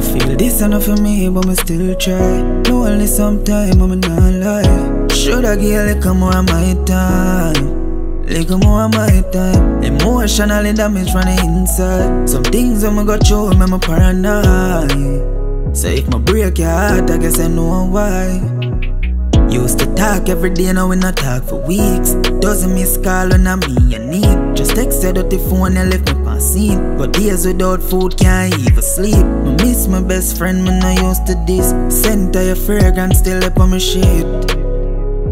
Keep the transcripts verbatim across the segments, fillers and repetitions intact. and feel this enough for me, but me still try. No only sometime, I'm not lie. Should I give a little more of my time? Little more of my time. Emotionally damaged from the inside. Some things I'm gonna show me, I'm paranoid. So if I break your heart, I guess I know why. Used to talk every day, now we not talk for weeks. Doesn't miss call on me, you need. Just texted out the phone and left me past scene. But days without food, can't even sleep. I miss my best friend, man, I used to this. Scent of your fragrance still up on my shit.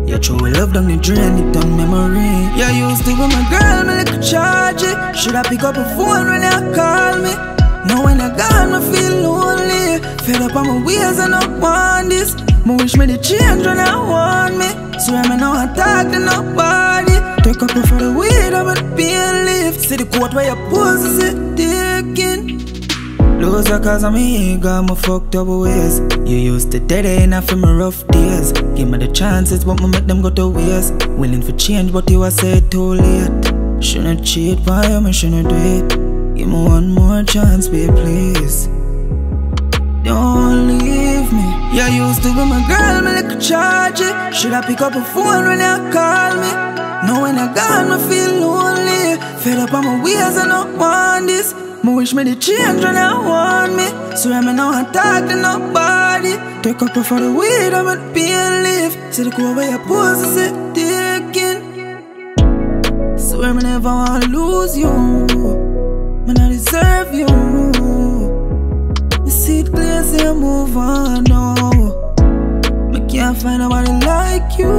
You throw love down the drain, it down memory. You used to be my girl, me like a charge it. Should I pick up a phone when you call me? Now when I gone, I feel lonely. Fed up on my wheels and I want this. I wish me the change when I want me. Swear me no attack to nobody. Take up for the weed, I'm not being left. See the court where your pose is taking. Lose her cause of me, got my fucked up ways. You used to dead enough for my rough days. Give me the chances, but me make them go to waste. Willing for change, but you are said too late. Shouldn't cheat, why you me shouldn't do it. Give me one more chance, babe, please. Don't leave me. You used to be my girl, me like a charge it. Should I pick up a phone when you call me? Now when I gone, I feel lonely. Fed up on my wheels, I don't want this. I wish me the change when I want me. Swear me no attack to nobody. Take up for the weed, I'm not being left. See the cool where your pose is it taking. Swear me never wanna lose you. Man, I deserve you. See it clear, say I move on now. Me can't find nobody like you.